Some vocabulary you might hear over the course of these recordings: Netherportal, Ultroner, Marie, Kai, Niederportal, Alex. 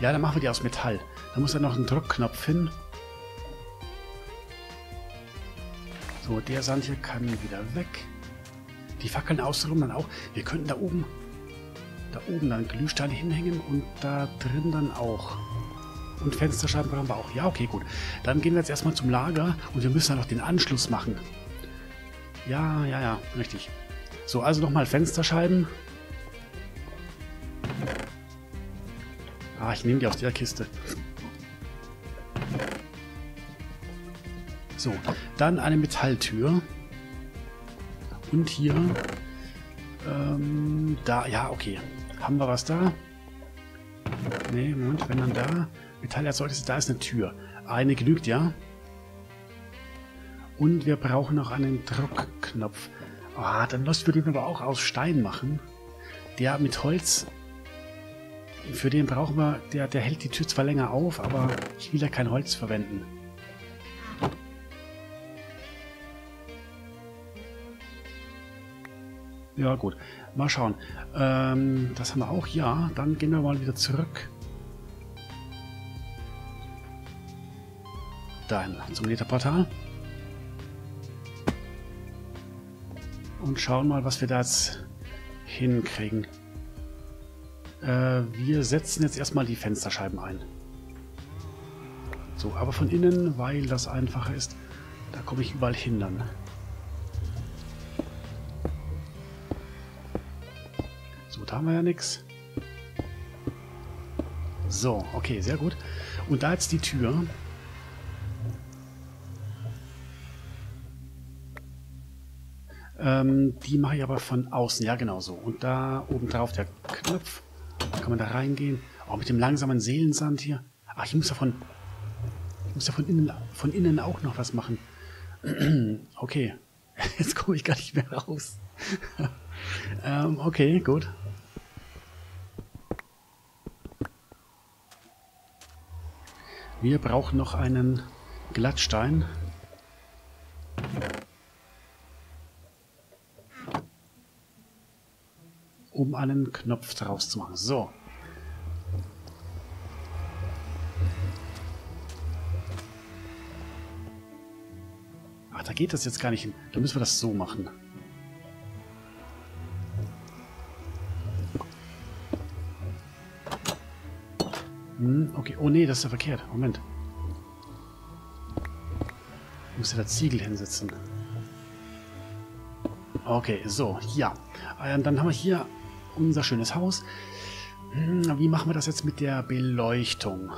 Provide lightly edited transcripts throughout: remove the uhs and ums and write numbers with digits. Ja, dann machen wir die aus Metall. Da muss ja noch ein Druckknopf hin. So, der Sand hier kann wieder weg. Die Fackeln außenrum dann auch. Wir könnten da oben dann Glühsteine hinhängen und da drin dann auch. Und Fensterscheiben brauchen wir auch. Ja, okay, gut. Dann gehen wir jetzt erstmal zum Lager und wir müssen dann noch den Anschluss machen. Ja, richtig. So, also nochmal Fensterscheiben. Ah, ich nehme die aus der Kiste. So, dann eine Metalltür. Und hier... da, ja, okay. Haben wir was da? Ne, Moment, wenn dann da... Metallerzeugnisse, da ist eine Tür. Eine genügt, ja. Und wir brauchen noch einen Druckknopf. Ah, dann lassen wir den aber auch aus Stein machen. Der mit Holz... Für den brauchen wir... Der hält die Tür zwar länger auf, aber ich will ja kein Holz verwenden. Ja, gut. Mal schauen. Das haben wir auch. Ja, dann gehen wir mal wieder zurück. Dahin, zum Netherportal. Und schauen mal, was wir da jetzt hinkriegen. Wir setzen jetzt erstmal die Fensterscheiben ein. So, aber von innen, weil das einfacher ist. Da komme ich überall hin dann. Da haben wir ja nichts. So, okay, sehr gut. Und da jetzt die Tür. Die mache ich aber von außen. Ja, genau so. Und da oben drauf der Knopf. Da kann man da reingehen. Auch mit dem langsamen Seelensand hier. Ach, ich muss davon. Ich muss davon von innen auch noch was machen. Okay. Jetzt komme ich gar nicht mehr raus. Okay, gut. Wir brauchen noch einen Glattstein. Um einen Knopf draus zu machen. So. Ach, da geht das jetzt gar nicht hin. Da müssen wir das so machen. Okay, oh nee, das ist ja verkehrt. Moment. Ich muss ja da Ziegel hinsetzen. Okay, so, ja. Dann haben wir hier unser schönes Haus. Wie machen wir das jetzt mit der Beleuchtung?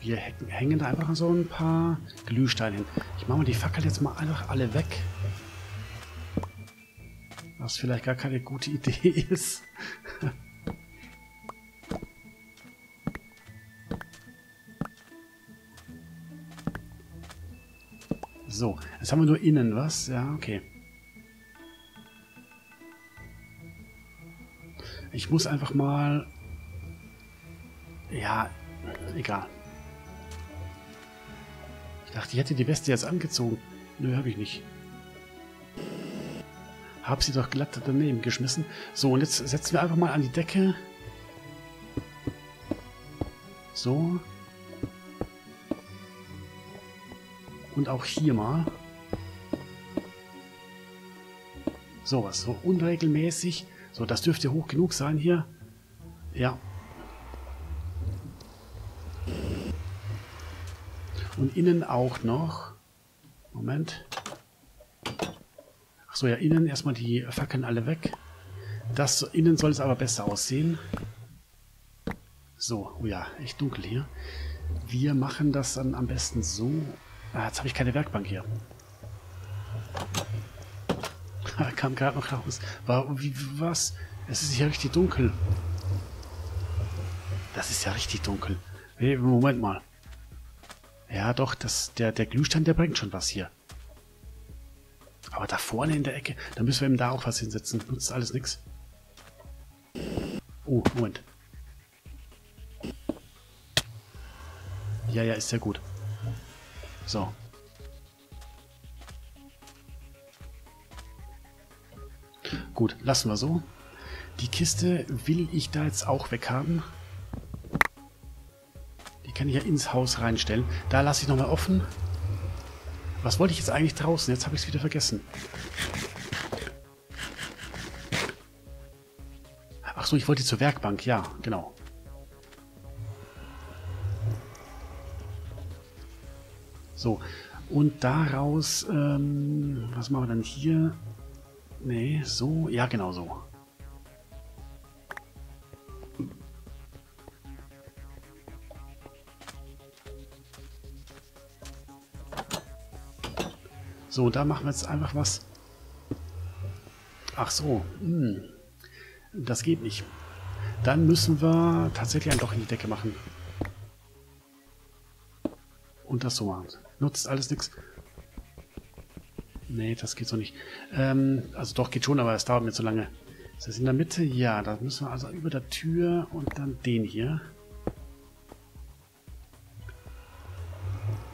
Wir hängen da einfach so ein paar Glühsteine hin. Ich mache mal die Fackeln jetzt mal einfach alle weg. Was vielleicht gar keine gute Idee ist. So, jetzt haben wir nur innen was. Ja, okay. Ich muss einfach mal... Ja, egal. Ich dachte, ich hätte die Weste jetzt angezogen. Nö, habe ich nicht. Hab sie doch glatt daneben geschmissen. So, und jetzt setzen wir einfach mal an die Decke. So. Und auch hier mal. Sowas, so unregelmäßig. So, das dürfte hoch genug sein hier. Ja. Und innen auch noch. Moment. So, ja, innen erstmal die Fackeln alle weg. Das innen soll es aber besser aussehen. So, oh ja, echt dunkel hier. Wir machen das dann am besten so. Ah, jetzt habe ich keine Werkbank hier. Kam gerade noch raus. War, wie, was? Es ist ja richtig dunkel. Das ist ja richtig dunkel. Hey, Moment mal. Ja, doch, der Glühstein, der bringt schon was hier. Aber da vorne in der Ecke, da müssen wir eben da auch was hinsetzen. Nutzt alles nichts. Oh, Moment. Ja, ist ja gut. So. Gut, lassen wir so. Die Kiste will ich da jetzt auch weghaben. Die kann ich ja ins Haus reinstellen. Da lasse ich nochmal offen. Was wollte ich jetzt eigentlich draußen? Jetzt habe ich es wieder vergessen. Ach so, ich wollte zur Werkbank. Ja, genau. So, und daraus, was machen wir dann hier? Nee, so, ja genau so. So, da machen wir jetzt einfach was. Ach so, das geht nicht. Dann müssen wir tatsächlich einen Loch in die Decke machen. Und das so machen. Nutzt alles nichts. Nee, das geht so nicht. Also doch, geht schon, aber es dauert mir zu lange. Ist das in der Mitte? Ja, da müssen wir also über der Tür und dann den hier.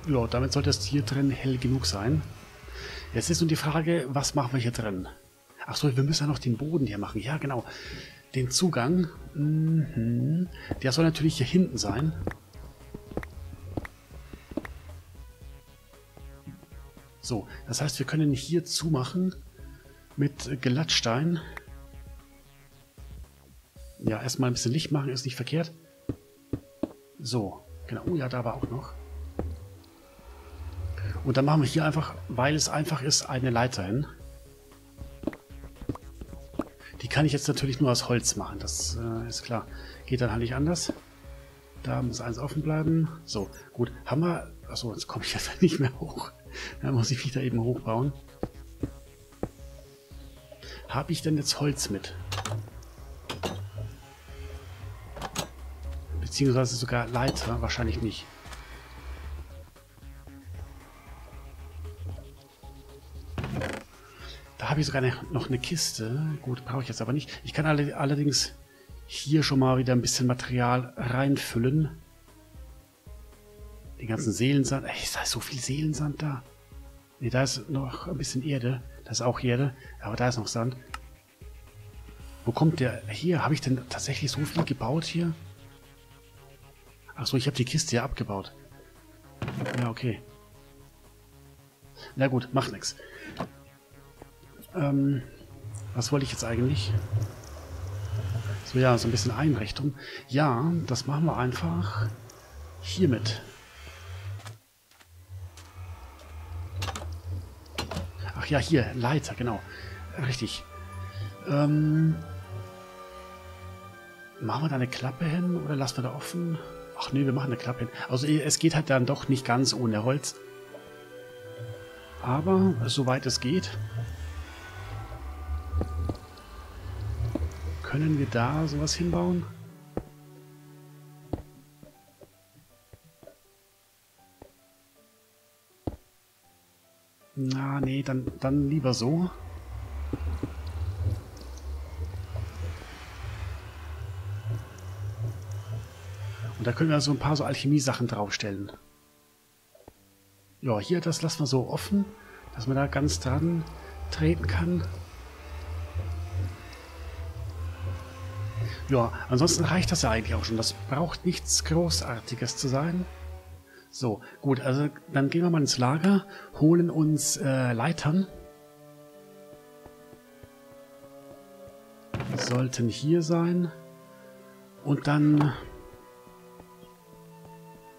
Ja, damit sollte es hier drin hell genug sein. Jetzt ist nun die Frage, was machen wir hier drin? Ach so, wir müssen ja noch den Boden hier machen. Ja, genau. Den Zugang. Mhm. Der soll natürlich hier hinten sein. So, das heißt, wir können hier zumachen mit Gelattstein. Ja, erstmal ein bisschen Licht machen, ist nicht verkehrt. So, genau. Oh ja, da war auch noch. Und dann machen wir hier einfach, weil es einfach ist, eine Leiter hin. Die kann ich jetzt natürlich nur aus Holz machen, das ist klar. Geht dann halt nicht anders. Da muss eins offen bleiben. So, gut. Haben wir... Achso, jetzt komme ich jetzt nicht mehr hoch. Da muss ich wieder eben hochbauen. Habe ich denn jetzt Holz mit? Beziehungsweise sogar Leiter? Wahrscheinlich nicht. Da habe ich sogar noch eine Kiste. Gut, brauche ich jetzt aber nicht. Ich kann allerdings hier schon mal wieder ein bisschen Material reinfüllen. Den ganzen Seelensand. Ey, ist da so viel Seelensand da? Ne, da ist noch ein bisschen Erde. Da ist auch Erde. Aber da ist noch Sand. Wo kommt der her? Habe ich denn tatsächlich so viel gebaut hier? Achso, ich habe die Kiste ja abgebaut. Ja, okay. Na gut, macht nichts. Was wollte ich jetzt eigentlich? So, ja, so ein bisschen Einrichtung. Ja, das machen wir einfach hiermit. Ach ja, hier, Leiter, genau. Richtig. Machen wir da eine Klappe hin oder lassen wir da offen? Ach nee, wir machen eine Klappe hin. Also es geht halt dann doch nicht ganz ohne Holz. Aber soweit es geht, können wir da sowas hinbauen? Na, nee, dann lieber so. Und da können wir so ein paar so Alchemie-Sachen draufstellen. Ja, hier, das lassen wir so offen, dass man da ganz dran treten kann. Ja, ansonsten reicht das ja eigentlich auch schon. Das braucht nichts Großartiges zu sein. So, gut, also dann gehen wir mal ins Lager, holen uns Leitern. Sollten hier sein. Und dann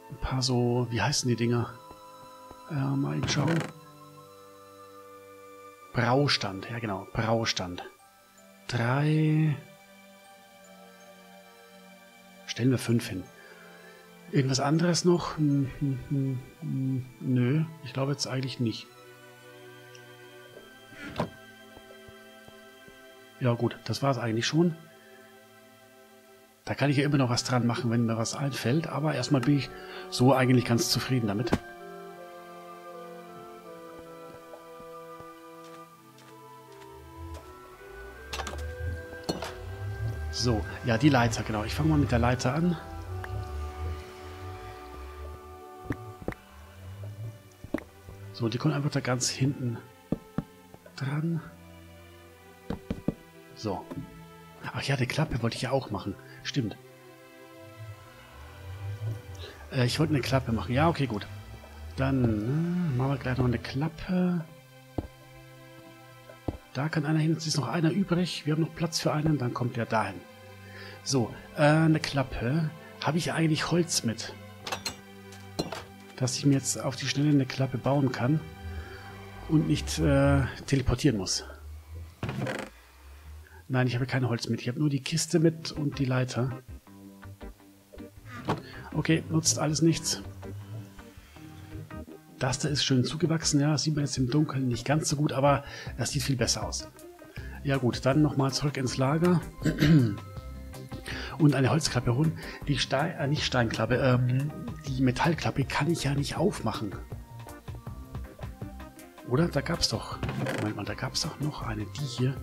ein paar so, wie heißen die Dinger? Mal eben schauen. Braustand, ja genau, Braustand. 3... Stellen wir 5 hin. Irgendwas anderes noch? Nö, ich glaube jetzt eigentlich nicht. Ja gut, das war es eigentlich schon. Da kann ich ja immer noch was dran machen, wenn mir was einfällt. Aber erstmal bin ich so eigentlich ganz zufrieden damit. So, ja die Leiter, genau. Ich fange mal mit der Leiter an. So, die kommen einfach da ganz hinten dran. So. Ach ja, die Klappe wollte ich ja auch machen. Stimmt. Ich wollte eine Klappe machen. Ja, okay, gut. Dann machen wir gleich noch eine Klappe. Da kann einer hin. Jetzt ist noch einer übrig. Wir haben noch Platz für einen. Dann kommt der dahin. So, eine Klappe. Habe ich eigentlich Holz mit? Dass ich mir jetzt auf die Schnelle eine Klappe bauen kann und nicht teleportieren muss. Nein, ich habe kein Holz mit. Ich habe nur die Kiste mit und die Leiter. Okay, nutzt alles nichts. Das da ist schön zugewachsen. Ja, das sieht man jetzt im Dunkeln nicht ganz so gut, aber das sieht viel besser aus. Ja gut, dann nochmal zurück ins Lager. Und eine Holzklappe holen. Die Steinklappe, die Metallklappe kann ich ja nicht aufmachen. Oder? Da gab es doch. Moment mal, da gab es doch noch eine. Die hier.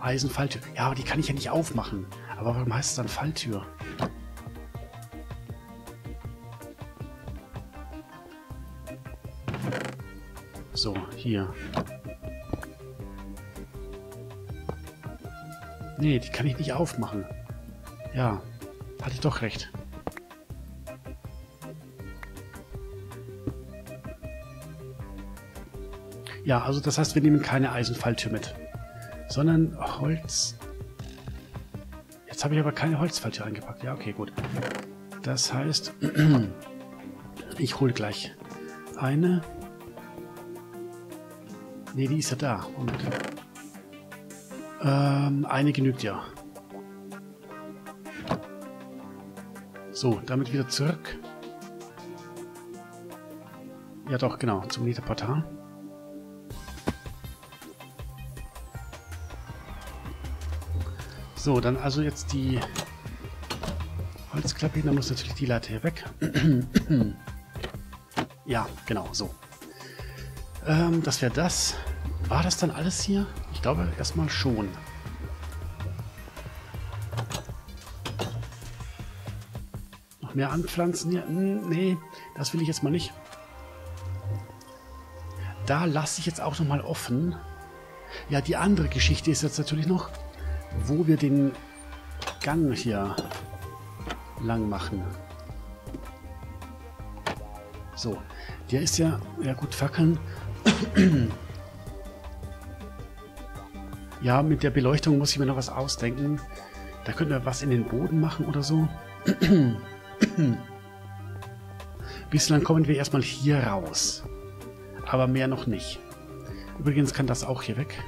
Eisenfalltür. Ja, aber die kann ich ja nicht aufmachen. Aber warum heißt es dann Falltür? So, hier. Nee, die kann ich nicht aufmachen. Ja, hatte ich doch recht. Ja, also das heißt, wir nehmen keine Eisenfalltür mit, sondern Holz. Jetzt habe ich aber keine Holzfalltür eingepackt. Ja, okay, gut. Das heißt, ich hole gleich eine. Ne, die ist ja da. Und eine genügt ja. So, damit wieder zurück. Ja doch, genau, zum Niederportal. So, dann also jetzt die Holzklappe hin. Da muss natürlich die Leiter hier weg. Ja, genau, so. Das wäre das. War das dann alles hier? Ich glaube erstmal schon. Mehr anpflanzen hier? Nee, das will ich jetzt mal nicht. Da lasse ich jetzt auch nochmal offen. Ja, die andere Geschichte ist jetzt natürlich noch, wo wir den Gang hier lang machen. So, der ist ja, ja gut, Fackeln. Ja, mit der Beleuchtung muss ich mir noch was ausdenken. Da könnten wir was in den Boden machen oder so. Bislang kommen wir erstmal hier raus. Aber mehr noch nicht. Übrigens kann das auch hier weg.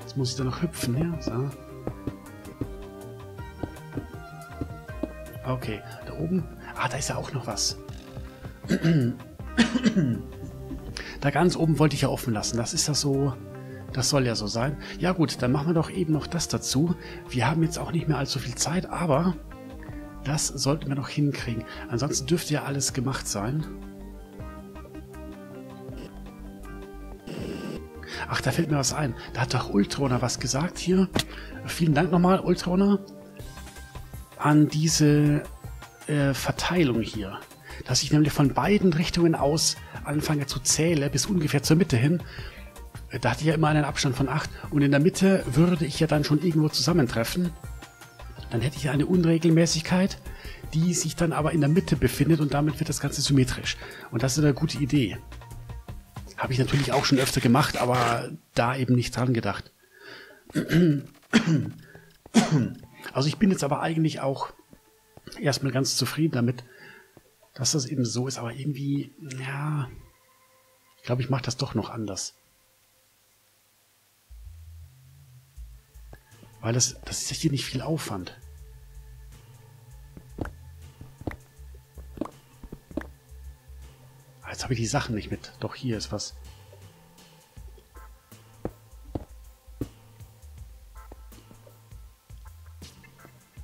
Jetzt muss ich da noch hüpfen, ja? So. Okay, da oben. Ah, da ist ja auch noch was. Da ganz oben wollte ich ja offen lassen. Das ist ja so. Das soll ja so sein. Ja gut, dann machen wir doch eben noch das dazu. Wir haben jetzt auch nicht mehr allzu viel Zeit, aber das sollten wir noch hinkriegen. Ansonsten dürfte ja alles gemacht sein. Ach, da fällt mir was ein. Da hat doch Ultroner was gesagt hier. Vielen Dank nochmal, Ultroner. An diese Verteilung hier. Dass ich nämlich von beiden Richtungen aus anfange zu zählen, bis ungefähr zur Mitte hin. Da hatte ich ja immer einen Abstand von 8. Und in der Mitte würde ich ja dann schon irgendwo zusammentreffen. Dann hätte ich ja eine Unregelmäßigkeit, die sich dann aber in der Mitte befindet. Und damit wird das Ganze symmetrisch. Und das ist eine gute Idee. Habe ich natürlich auch schon öfter gemacht, aber da eben nicht dran gedacht. Also ich bin jetzt aber eigentlich auch erstmal ganz zufrieden damit, dass das eben so ist, aber irgendwie, ja, ich glaube, ich mache das doch noch anders. Weil das ist ja hier nicht viel Aufwand. Jetzt habe ich die Sachen nicht mit. Doch, hier ist was.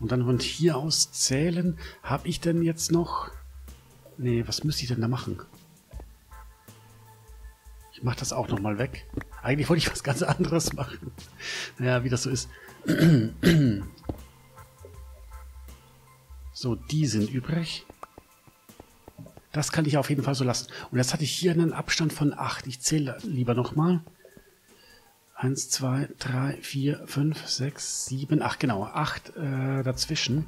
Und dann von hier aus zählen. Habe ich denn jetzt noch... Nee, was müsste ich denn da machen? Ich mache das auch nochmal weg. Eigentlich wollte ich was ganz anderes machen. Naja, wie das so ist. So, die sind übrig. Das kann ich auf jeden Fall so lassen. Und jetzt hatte ich hier einen Abstand von 8. Ich zähle lieber nochmal. 1, 2, 3, 4, 5, 6, 7, 8. Genau, 8 dazwischen.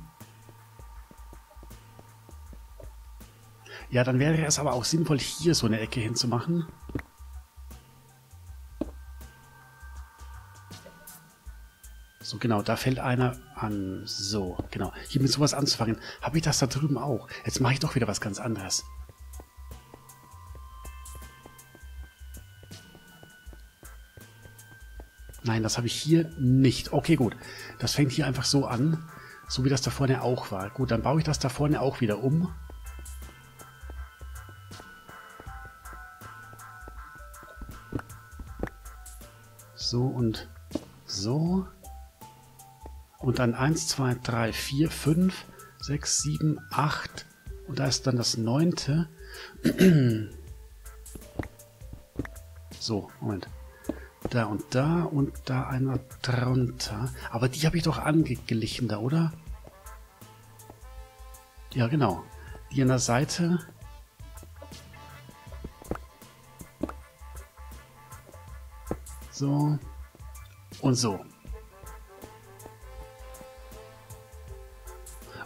Ja, dann wäre es aber auch sinnvoll, hier so eine Ecke hinzumachen. So, genau, da fällt einer an. So, genau. Hier mit sowas anzufangen. Habe ich das da drüben auch? Jetzt mache ich doch wieder was ganz anderes. Nein, das habe ich hier nicht. Okay, gut. Das fängt hier einfach so an, so wie das da vorne auch war. Gut, dann baue ich das da vorne auch wieder um. So und so. Und dann 1, 2, 3, 4, 5, 6, 7, 8. Und da ist dann das 9. So, Moment. Da und da und da einer drunter. Aber die habe ich doch angeglichen da, oder? Ja, genau. Die an der Seite. So. Und so.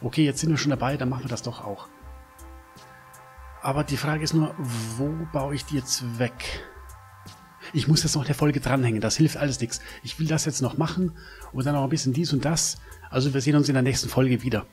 Okay, jetzt sind wir schon dabei, dann machen wir das doch auch. Aber die Frage ist nur, wo baue ich die jetzt weg? Ich muss jetzt noch der Folge dranhängen, das hilft alles nichts. Ich will das jetzt noch machen und dann noch ein bisschen dies und das. Also wir sehen uns in der nächsten Folge wieder.